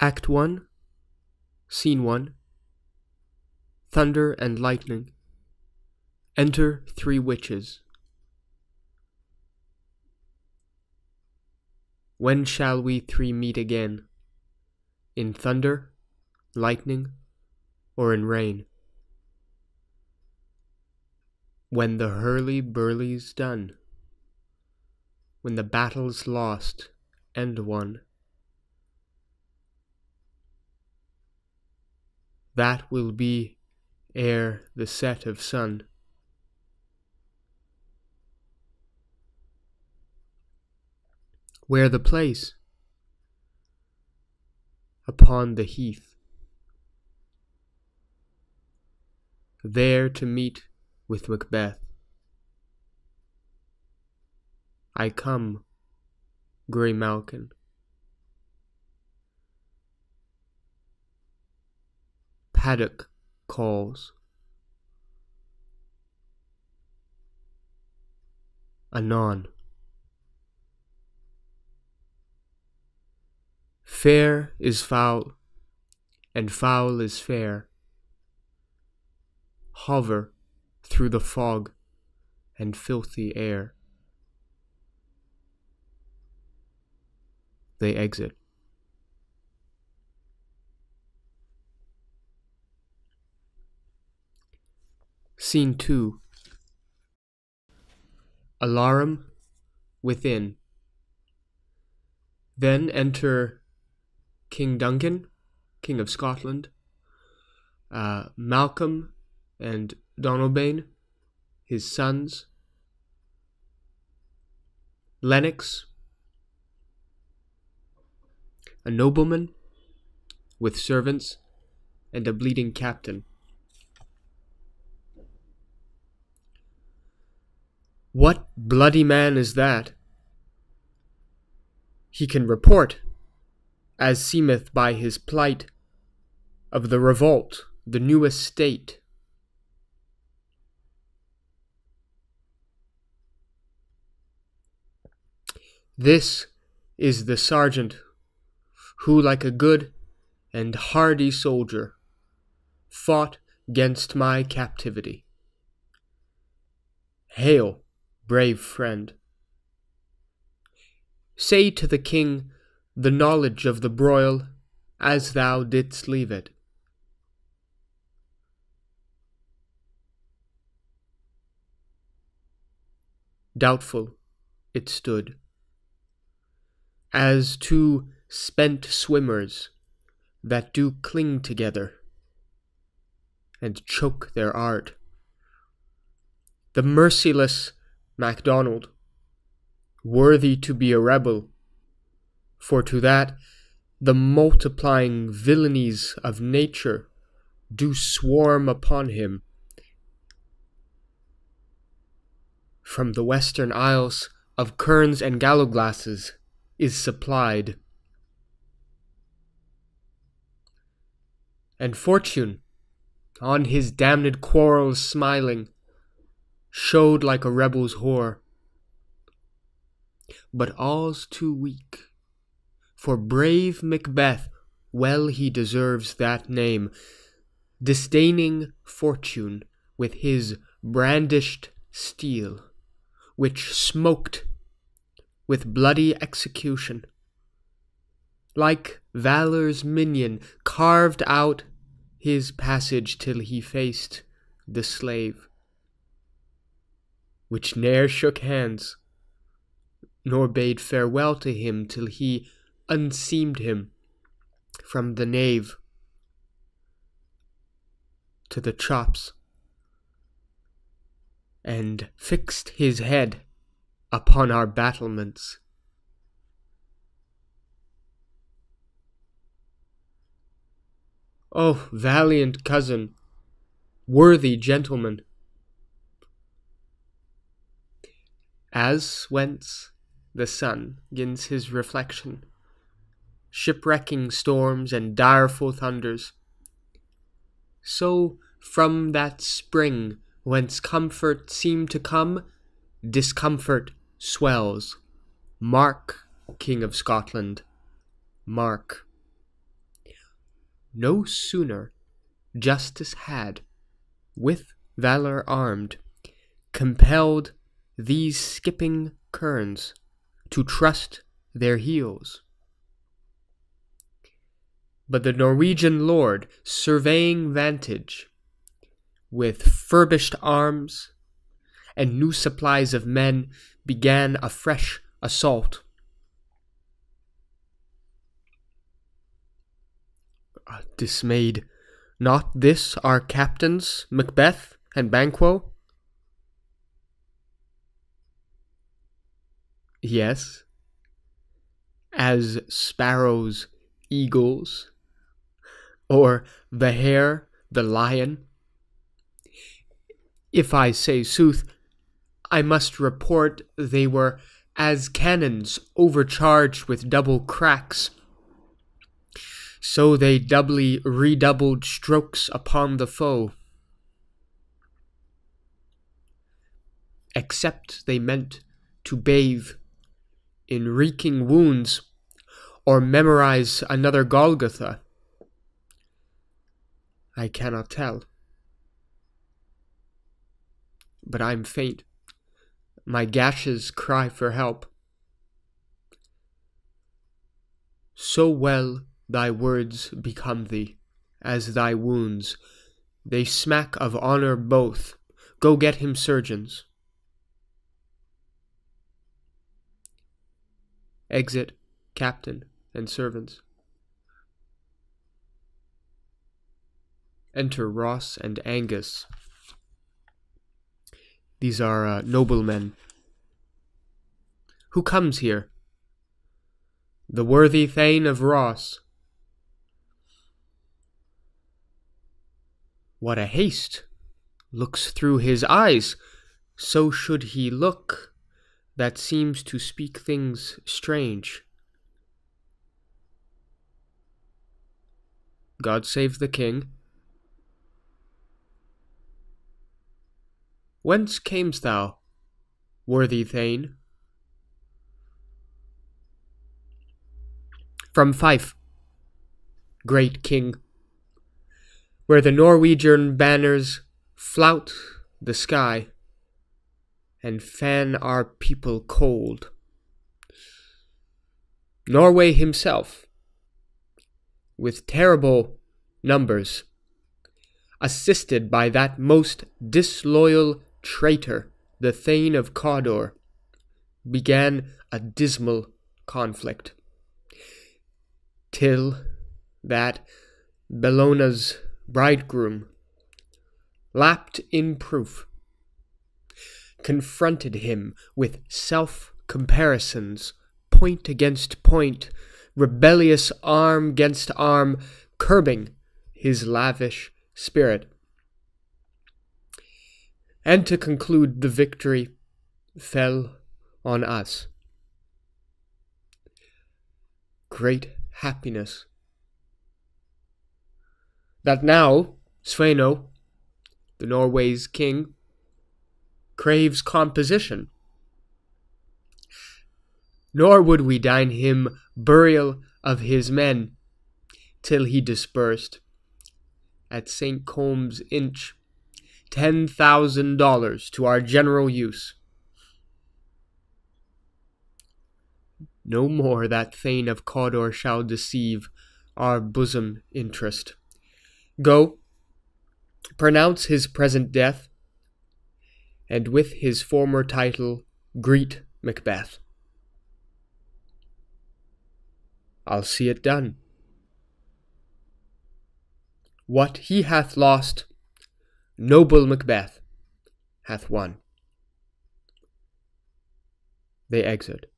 Act 1, Scene 1, Thunder and Lightning. Enter three witches. When shall we three meet again? In thunder, lightning, or in rain? When the hurly-burly's done, when the battle's lost and won, that will be ere the set of sun. Where the place? Upon the heath. There to meet with Macbeth I come, Grey Malkin. Paddock calls. Anon. Fair is foul, and foul is fair. Hover through the fog and filthy air. They exit. Scene 2. Alarum within. Then enter King Duncan, King of Scotland, Malcolm and Donalbain, his sons, Lennox, a nobleman with servants, and a bleeding captain. What bloody man is that? He can report, as seemeth by his plight, of the revolt, the new estate. This is the sergeant who, like a good and hardy soldier, fought against my captivity. Hail, brave friend! Say to the king the knowledge of the broil as thou didst leave it. Doubtful it stood, as two spent swimmers that do cling together and choke their art. The merciless MacDonald, worthy to be a rebel, for to that the multiplying villainies of nature do swarm upon him. From the western isles of Kerns and Galloglasses is supplied. And Fortune, on his damned quarrels smiling, showed like a rebel's whore. But all's too weak, for brave Macbeth, well he deserves that name, disdaining Fortune with his brandished steel, which smoked with bloody execution, like valor's minion, carved out his passage till he faced the slave, which ne'er shook hands, nor bade farewell to him till he unseamed him from the knave to the chops, and fixed his head upon our battlements. O valiant cousin, worthy gentleman, as whence the sun gins his reflection, shipwrecking storms and direful thunders, so from that spring whence comfort seemed to come, discomfort swells. Mark, King of Scotland, mark. no sooner justice had, with valor armed, compelled these skipping kerns to trust their heels. But the Norwegian lord, surveying vantage, with furbished arms and new supplies of men, began a fresh assault. Dismayed, not this our captains, Macbeth and Banquo? Yes, as sparrows, eagles, or the hare, the lion. If I say sooth, I must report they were as cannons overcharged with double cracks. So they doubly redoubled strokes upon the foe, except they meant to bathe in reeking wounds or memorize another Golgotha. I cannot tell. But I'm faint. My gashes cry for help. So well thy words become thee, as thy wounds. They smack of honor both. Go get him, surgeons. Exit, captain and servants. Enter Ross and Angus. These are noblemen. Who comes here? The worthy Thane of Ross. What a haste! Looks through his eyes. So should he look. That seems to speak things strange. God save the king. Whence camest thou, worthy Thane? From Fife, great king, where the Norwegian banners flout the sky and fan our people cold. Norway himself, with terrible numbers, assisted by that most disloyal traitor, the Thane of Cawdor, began a dismal conflict, till that Bellona's bridegroom, lapped in proof, confronted him with self-comparisons, point against point, rebellious arm against arm, curbing his lavish spirit. And to conclude, the victory fell on us. Great happiness that now Sweno, the Norway's king, craves composition. Nor would we dine him burial of his men, till he dispersed, at St. Comb's Inch, $10,000 to our general use. No more that Thane of Cawdor shall deceive our bosom interest. Go, pronounce his present death, and with his former title greet Macbeth. I'll see it done. What he hath lost, noble Macbeth hath won. They exit.